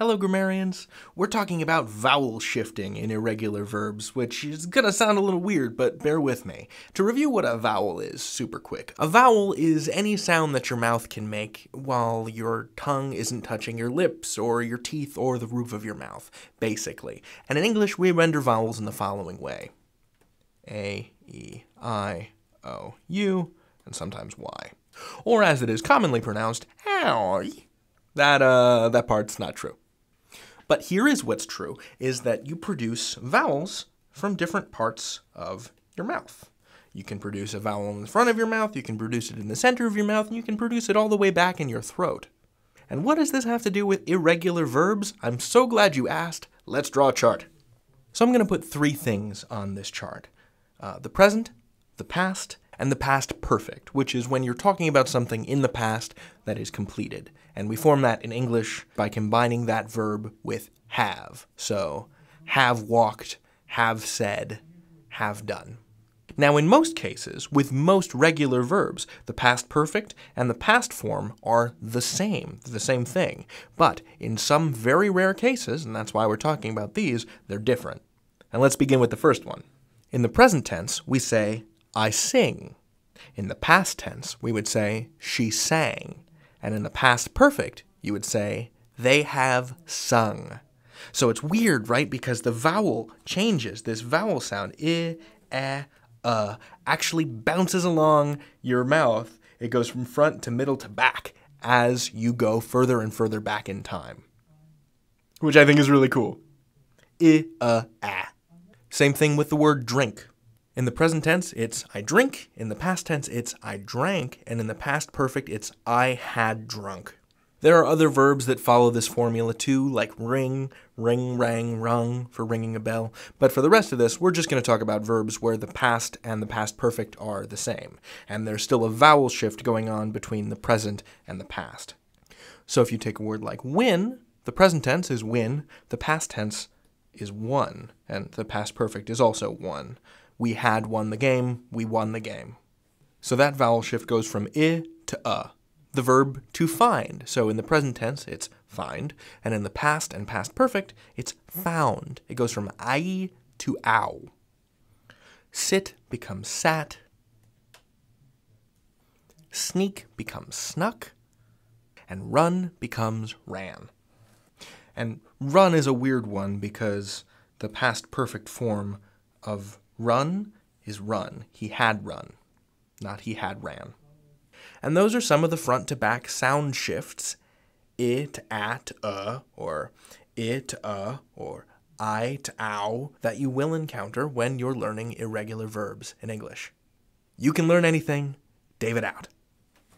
Hello grammarians, we're talking about vowel shifting in irregular verbs, which is gonna sound a little weird, but bear with me. To review what a vowel is, super quick. A vowel is any sound that your mouth can make while your tongue isn't touching your lips or your teeth or the roof of your mouth, basically. And in English, we render vowels in the following way. A, E, I, O, U, and sometimes Y. Or as it is commonly pronounced, ow. That part's not true. But here is what's true, is that you produce vowels from different parts of your mouth. You can produce a vowel in the front of your mouth, you can produce it in the center of your mouth, and you can produce it all the way back in your throat. And what does this have to do with irregular verbs? I'm so glad you asked. Let's draw a chart. So I'm going to put three things on this chart. The present, the past, and the past perfect, which is when you're talking about something in the past that is completed. And we form that in English by combining that verb with have. So, have walked, have said, have done. Now in most cases, with most regular verbs, the past perfect and the past form are the same thing. But in some very rare cases, and that's why we're talking about these, they're different. And let's begin with the first one. In the present tense, we say, I sing. In the past tense, we would say, she sang. And in the past perfect, you would say, they have sung. So it's weird, right? Because the vowel changes. This vowel sound, I, eh, actually bounces along your mouth. It goes from front to middle to back as you go further and further back in time, which I think is really cool. I, ah. Same thing with the word drink. In the present tense, it's I drink, in the past tense, it's I drank, and in the past perfect, it's I had drunk. There are other verbs that follow this formula too, like ring, ring, rang, rung for ringing a bell, but for the rest of this, we're just going to talk about verbs where the past and the past perfect are the same, and there's still a vowel shift going on between the present and the past. So if you take a word like win, the present tense is win, the past tense is won, and the past perfect is also won. We had won the game, we won the game. So that vowel shift goes from I to a. The verb to find, so in the present tense it's find, and in the past and past perfect it's found. It goes from I to ow. Sit becomes sat. Sneak becomes snuck. And run becomes ran. And run is a weird one because the past perfect form of run is run. He had run, not he had ran. And those are some of the front to back sound shifts. I to a to or I to a, or I to ow, that you will encounter when you're learning irregular verbs in English. You can learn anything, David out.